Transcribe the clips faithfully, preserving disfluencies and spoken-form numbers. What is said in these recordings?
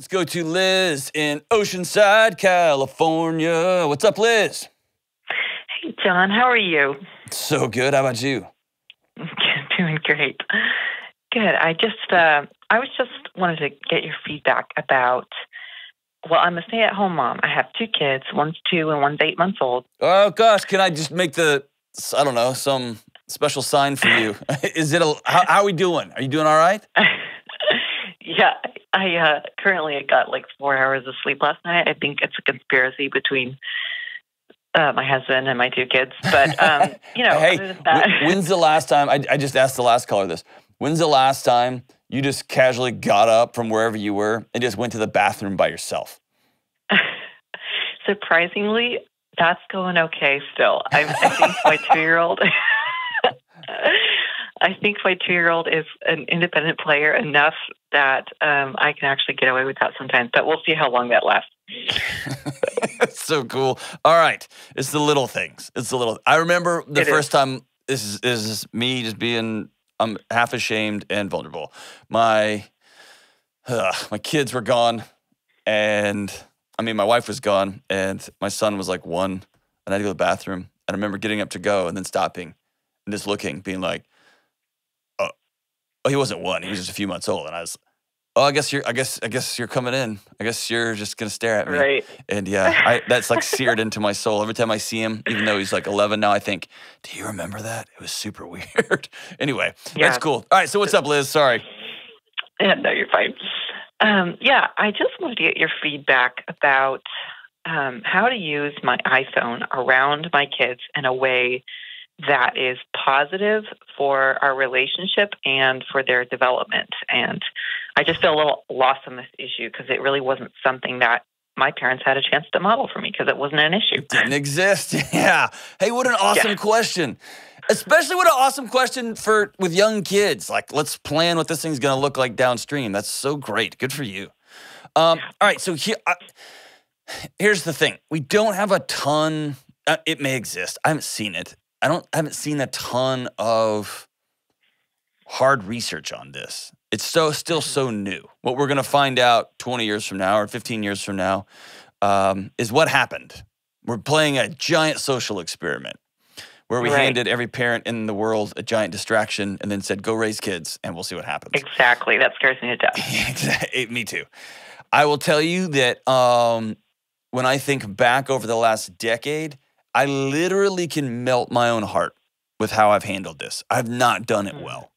Let's go to Liz in Oceanside, California. What's up, Liz? Hey, John. How are you? So good. How about you? Doing great. Good. I just, uh, I was just wanted to get your feedback about, well, I'm a stay-at-home mom. I have two kids. One's two and one's eight months old. Oh, gosh. Can I just make the, I don't know, some special sign for you? Is it, a, how, how are we doing? Are you doing all right? Yeah. I uh, currently I got like four hours of sleep last night. I think it's a conspiracy between uh, my husband and my two kids. But, um, you know, hey, other than that. When's the last time, I, I just asked the last caller this, when's the last time you just casually got up from wherever you were and just went to the bathroom by yourself? Surprisingly, that's going okay still. I, I think my two-year-old... I think my two-year-old is an independent player enough that um, I can actually get away with that sometimes, but we'll see how long that lasts. That's so cool. All right. It's the little things. It's the little. I remember the it first is. time, this is, this is me just being, I'm half ashamed and vulnerable. My, uh, my kids were gone, and I mean, my wife was gone, and my son was like one, and I had to go to the bathroom. And I remember getting up to go and then stopping and just looking, being like, oh, he wasn't one. He was just a few months old, and I was, oh, I guess you're, I guess, I guess you're coming in. I guess you're just gonna stare at me, right? And yeah, I, that's like seared into my soul every time I see him. Even though he's like eleven now, I think, do you remember that? It was super weird. Anyway, yeah. That's cool. All right, so what's up, Liz? Sorry. Yeah, no, you're fine. Um, yeah, I just wanted to get your feedback about um, how to use my iPhone around my kids in a way that is positive for our relationship and for their development. And I just feel a little lost on this issue because it really wasn't something that my parents had a chance to model for me because it wasn't an issue. It didn't exist. Yeah. Hey, what an awesome yeah. question. Especially what an awesome question for with young kids. Like, let's plan what this thing's going to look like downstream. That's so great. Good for you. Um, yeah. All right. So here, I, here's the thing. We don't have a ton. Uh, it may exist. I haven't seen it. I don't I haven't seen a ton of hard research on this. It's so still so new. What we're gonna find out twenty years from now or fifteen years from now um, is what happened. We're playing a giant social experiment where we right. handed every parent in the world a giant distraction and then said, go raise kids and we'll see what happens. Exactly, that scares me to death. Me too. I will tell you that um, when I think back over the last decade, I literally can melt my own heart with how I've handled this. I've not done it well.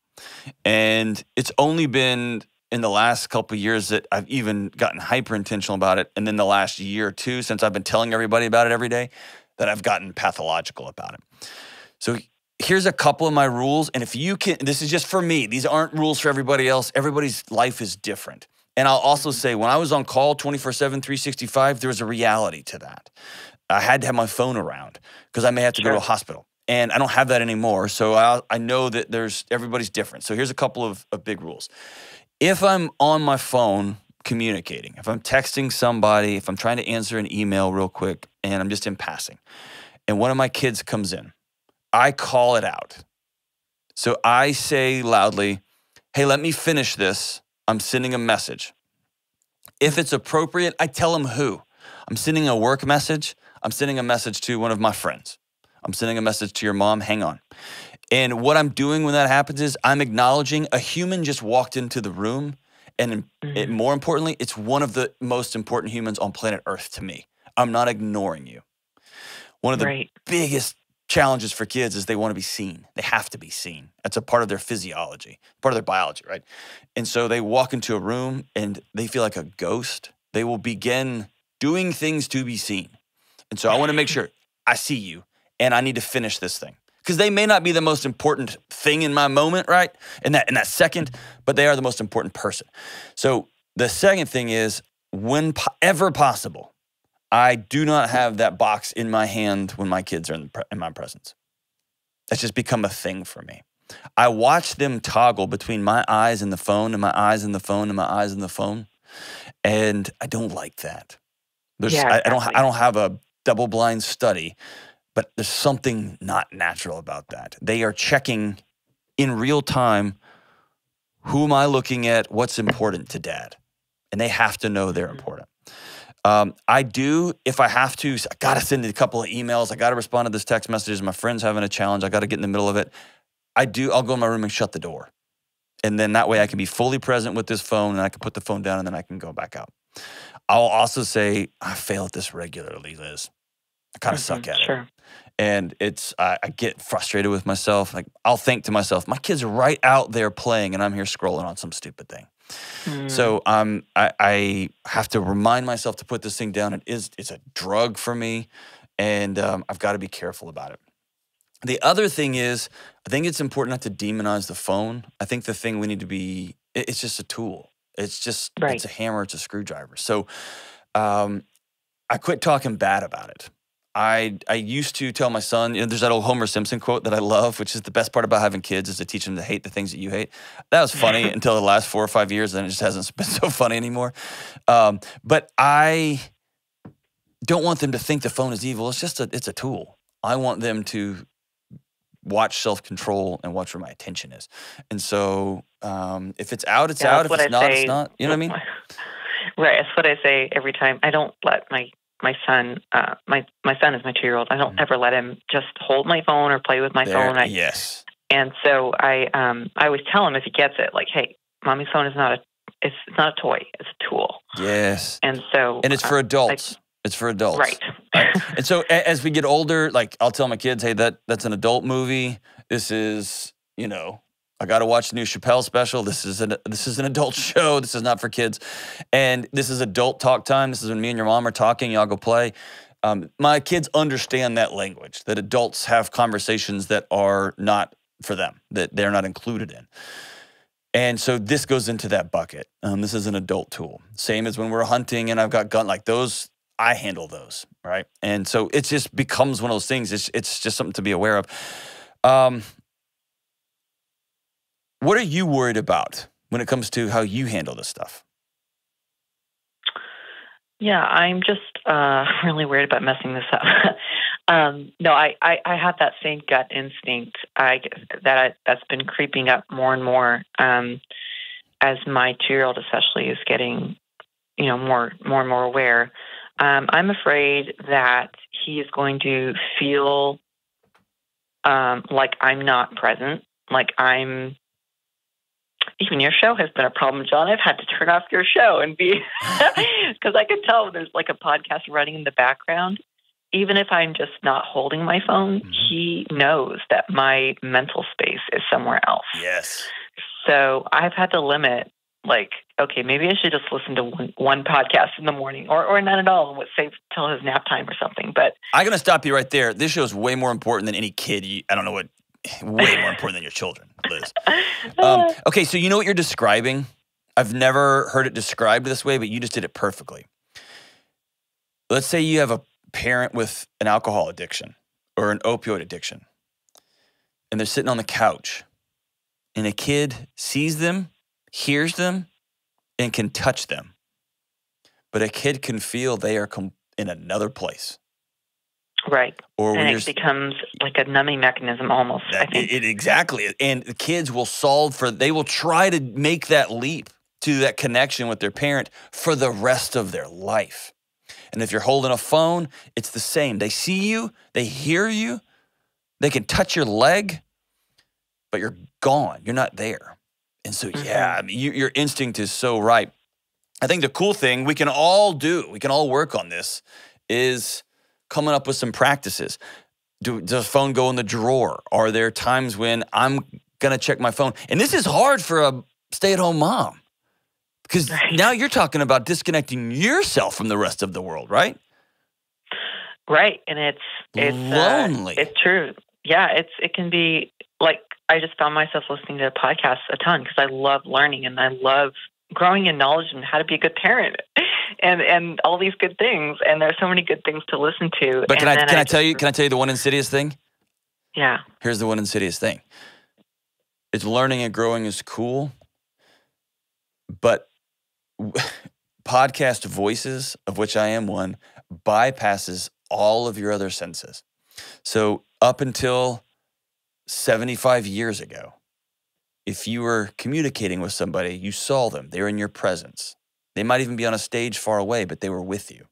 And it's only been in the last couple of years that I've even gotten hyper-intentional about it. And then the last year or two, since I've been telling everybody about it every day, that I've gotten pathological about it. So here's a couple of my rules. And if you can, this is just for me. These aren't rules for everybody else. Everybody's life is different. And I'll also say, when I was on call twenty-four seven, three sixty-five, there was a reality to that. I had to have my phone around because I may have to sure. go to a hospital. And I don't have that anymore. So I, I know that there's everybody's different. So here's a couple of, of big rules. If I'm on my phone communicating, if I'm texting somebody, if I'm trying to answer an email real quick and I'm just in passing, and one of my kids comes in, I call it out. So I say loudly, hey, let me finish this. I'm sending a message. If it's appropriate, I tell them who. I'm sending a work message. I'm sending a message to one of my friends. I'm sending a message to your mom. Hang on. And what I'm doing when that happens is I'm acknowledging a human just walked into the room. And it, more importantly, it's one of the most important humans on planet Earth to me. I'm not ignoring you. One of the right. biggest challenges for kids is they want to be seen. They have to be seen. That's a part of their physiology, part of their biology, right? And so they walk into a room and they feel like a ghost. They will begin doing things to be seen. And so I want to make sure I see you and I need to finish this thing because they may not be the most important thing in my moment, right? In that, in that second, but they are the most important person. So the second thing is whenever possible, I do not have that box in my hand when my kids are in, the, in my presence. That's just become a thing for me. I watch them toggle between my eyes and the phone and my eyes and the phone and my eyes and the phone. And I don't like that. There's, yeah, exactly. I, I don't, I don't have a double-blind study, but there's something not natural about that. They are checking in real time, who am I looking at, what's important to dad? and they have to know they're important. Um, I do, if I have to, I got to send a couple of emails. I got to respond to this text message. My friend's having a challenge. I got to get in the middle of it. I do, I'll go in my room and shut the door. And then that way I can be fully present with this phone, and I can put the phone down, and then I can go back out. I'll also say I fail at this regularly, Liz. I kind of mm-hmm, suck at sure. it. And it's, I, I get frustrated with myself. Like, I'll think to myself, my kid's right out there playing, and I'm here scrolling on some stupid thing. Mm. So um, I, I have to remind myself to put this thing down. It is, it's a drug for me, and um, I've got to be careful about it. The other thing is, I think it's important not to demonize the phone. I think the thing we need to be, it, it's just a tool. It's just, right. it's a hammer, it's a screwdriver. So um, I quit talking bad about it. I, I used to tell my son, you know, there's that old Homer Simpson quote that I love, which is the best part about having kids is to teach them to hate the things that you hate. That was funny until the last four or five years, and it just hasn't been so funny anymore. Um, but I don't want them to think the phone is evil. It's just a, it's a tool. I want them to watch self-control and watch where my attention is. And so um, if it's out, it's yeah, out. If it's I not, say, it's not. You know what I mean? Right. That's what I say every time. I don't let my... My son, uh, my my son is my two-year-old. I don't mm. ever let him just hold my phone or play with my there, phone. I, yes. And so I, um, I always tell him if he gets it, like, hey, mommy's phone is not a, it's not a toy. It's a tool. Yes. And so, and it's uh, for adults. I, it's for adults, right? Right. And so as we get older, like I'll tell my kids, hey, that that's an adult movie. This is, you know, I got to watch the new Chappelle special. This is an this is an adult show. This is not for kids, and this is adult talk time. This is when me and your mom are talking. Y'all go play. Um, my kids understand that language. That adults have conversations that are not for them. That they're not included in. And so this goes into that bucket. Um, this is an adult tool. Same as when we're hunting and I've got gun like those. I handle those right. And so it just becomes one of those things. It's it's just something to be aware of. Um, What are you worried about when it comes to how you handle this stuff? Yeah, I'm just uh, really worried about messing this up. um, no, I, I, I have that same gut instinct I, that I, that's been creeping up more and more um, as my two-year-old especially is getting, you know, more, more and more aware. Um, I'm afraid that he is going to feel um, like I'm not present, like I'm... Even your show has been a problem, John. I've had to turn off your show and be because I can tell there's like a podcast running in the background. Even if I'm just not holding my phone, mm-hmm. he knows that my mental space is somewhere else. Yes. So I've had to limit, like, okay, maybe I should just listen to one, one podcast in the morning, or or not at all. What say till his nap time or something? But I'm gonna stop you right there. This show is way more important than any kid. You, I don't know what. Way more important than your children, Liz. Um, okay, so you know what you're describing? I've never heard it described this way, but you just did it perfectly. Let's say you have a parent with an alcohol addiction or an opioid addiction, and they're sitting on the couch, and a kid sees them, hears them, and can touch them. But a kid can feel they are com- in another place. Right, or and it becomes like a numbing mechanism almost, that, I think. It, it, exactly, and the kids will solve for, they will try to make that leap to that connection with their parent for the rest of their life. And if you're holding a phone, it's the same. They see you, they hear you, they can touch your leg, but you're gone, you're not there. And so, mm-hmm. yeah, I mean, you, your instinct is so right. I think the cool thing we can all do, we can all work on this, is coming up with some practices. Do, does the phone go in the drawer? Are there times when I'm gonna check my phone? And this is hard for a stay-at-home mom because right. now you're talking about disconnecting yourself from the rest of the world, right? Right, and it's it's lonely. Uh, it's true. Yeah, it's it can be like I just found myself listening to podcasts a ton because I love learning and I love growing in knowledge and how to be a good parent. And and all these good things, and there's so many good things to listen to. But can I can I, I tell you can I tell you the one insidious thing? Yeah. Here's the one insidious thing. It's learning and growing is cool, but podcast voices, of which I am one, bypasses all of your other senses. So up until seventy-five years ago, if you were communicating with somebody, you saw them; they're in your presence. They might even be on a stage far away, but they were with you.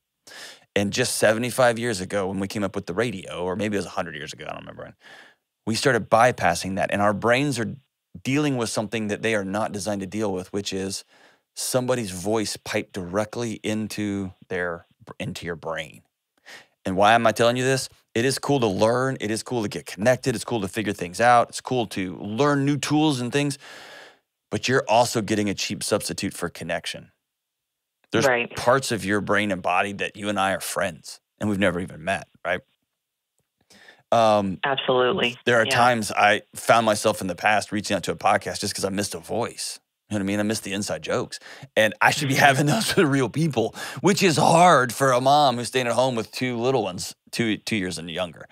And just seventy-five years ago when we came up with the radio, or maybe it was a hundred years ago, I don't remember, we started bypassing that. And our brains are dealing with something that they are not designed to deal with, which is somebody's voice piped directly into their, into your brain. And why am I telling you this? It is cool to learn. It is cool to get connected. It's cool to figure things out. It's cool to learn new tools and things, but you're also getting a cheap substitute for connection. There's right. parts of your brain and body that you and I are friends and we've never even met, right? Um, Absolutely. There are yeah. times I found myself in the past reaching out to a podcast just because I missed a voice. You know what I mean? I miss the inside jokes. And I should be having those with real people, which is hard for a mom who's staying at home with two little ones, two, two years and younger.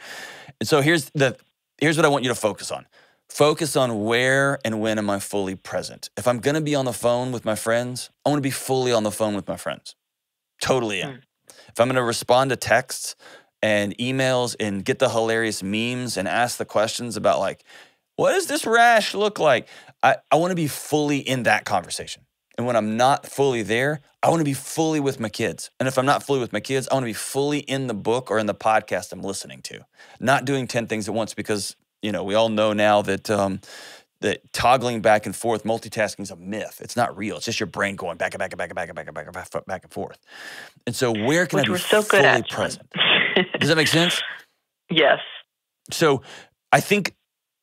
And so here's, the, here's what I want you to focus on. Focus on where and when am I fully present. If I'm going to be on the phone with my friends, I want to be fully on the phone with my friends. Totally in. Mm. If I'm going to respond to texts and emails and get the hilarious memes and ask the questions about like, what does this rash look like? I, I want to be fully in that conversation. And when I'm not fully there, I want to be fully with my kids. And if I'm not fully with my kids, I want to be fully in the book or in the podcast I'm listening to. Not doing ten things at once because, you know, we all know now that, um, that toggling back and forth, multitasking is a myth. It's not real. It's just your brain going back and back and back and back and back and back and back and, back and, back and forth. And so where can Which I be so fully at, present? Does that make sense? Yes. So I think...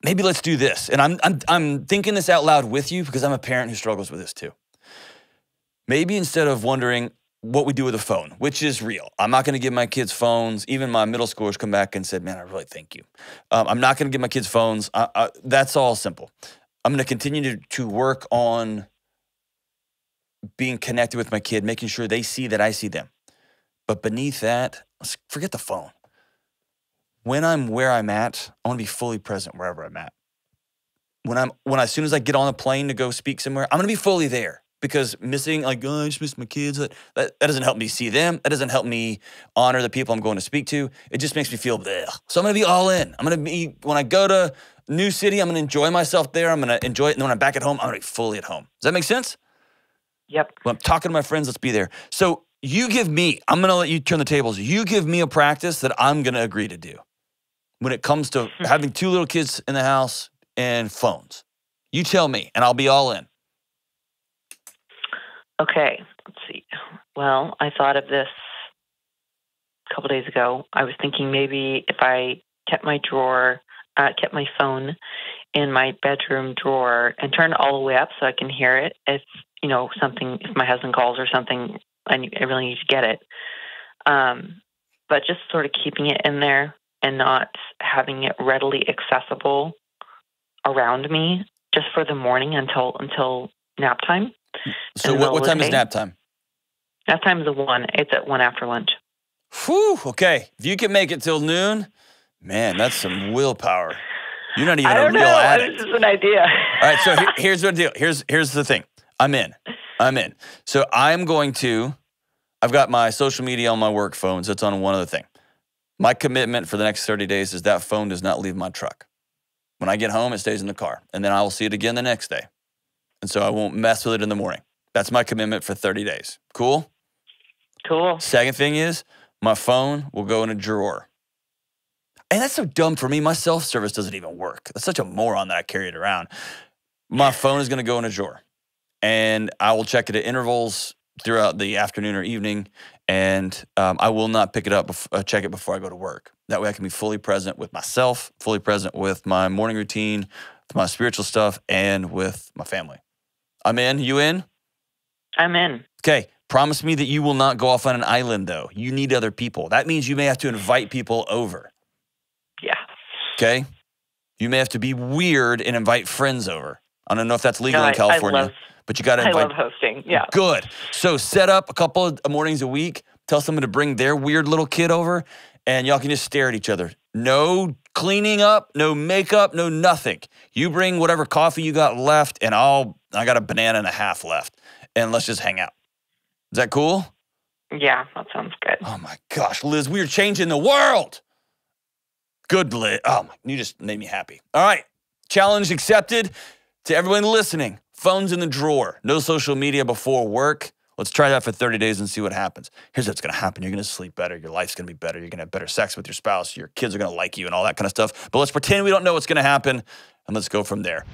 maybe let's do this. And I'm, I'm, I'm thinking this out loud with you because I'm a parent who struggles with this too. Maybe instead of wondering what we do with a phone, which is real. I'm not going to give my kids phones. Even my middle schoolers come back and said, man, I really thank you. Um, I'm not going to give my kids phones. I, I, that's all simple. I'm going to continue to, to work on being connected with my kid, making sure they see that I see them. But beneath that, let's forget the phone. When I'm where I'm at, I want to be fully present wherever I'm at. When I'm, when I, as soon as I get on a plane to go speak somewhere, I'm going to be fully there because missing, like, oh, I just missed my kids. That, that doesn't help me see them. That doesn't help me honor the people I'm going to speak to. It just makes me feel bleh. So I'm going to be all in. I'm going to be, when I go to new city, I'm going to enjoy myself there. I'm going to enjoy it. And then when I'm back at home, I'm going to be fully at home. Does that make sense? Yep. When I'm talking to my friends, let's be there. So you give me, I'm going to let you turn the tables. You give me a practice that I'm going to agree to do. When it comes to having two little kids in the house and phones, you tell me and I'll be all in. Okay. Let's see. Well, I thought of this a couple days ago. I was thinking maybe if I kept my drawer, uh, kept my phone in my bedroom drawer and turned it all the way up so I can hear it. If, you know, something, if my husband calls or something, I, need, I really need to get it. Um, but just sort of keeping it in there. And not having it readily accessible around me just for the morning until until nap time. So what, what time is nap time? Nap time is a one. It's at one after lunch. Whew, okay. If you can make it till noon, man, that's some willpower. You're not even a real know. addict. It's just an idea. All right, so here, here's the deal. Here's here's the thing. I'm in. I'm in. So I'm going to, I've got my social media on my work phone, so it's on one other thing. My commitment for the next thirty days is that phone does not leave my truck. When I get home, it stays in the car, and then I will see it again the next day. And so I won't mess with it in the morning. That's my commitment for thirty days. Cool? Cool. Second thing is my phone will go in a drawer. And that's so dumb for me. My self-service doesn't even work. That's such a moron that I carry it around. My phone is going to go in a drawer, and I will check it at intervals throughout the afternoon or evening, and um, I will not pick it up, uh, check it before I go to work. That way I can be fully present with myself, fully present with my morning routine, with my spiritual stuff, and with my family. I'm in. You in? I'm in. Okay. Promise me that you will not go off on an island, though. You need other people. That means you may have to invite people over. Yeah. Okay? You may have to be weird and invite friends over. I don't know if that's legal no, in California. I love But you got to invite. I love hosting. Yeah. Good. So set up a couple of mornings a week. Tell someone to bring their weird little kid over, and y'all can just stare at each other. No cleaning up, no makeup, no nothing. You bring whatever coffee you got left, and I'll I got a banana and a half left, and let's just hang out. Is that cool? Yeah, that sounds good. Oh my gosh, Liz, we are changing the world. Good, Liz. Oh my, you just made me happy. All right, challenge accepted. To everyone listening. Phones in the drawer, no social media before work, Let's try that for thirty days and see what happens. Here's what's going to happen. You're going to sleep better. Your life's going to be better. You're going to have better sex with your spouse. Your kids are going to like you and all that kind of stuff. But let's pretend we don't know what's going to happen, and let's go from there.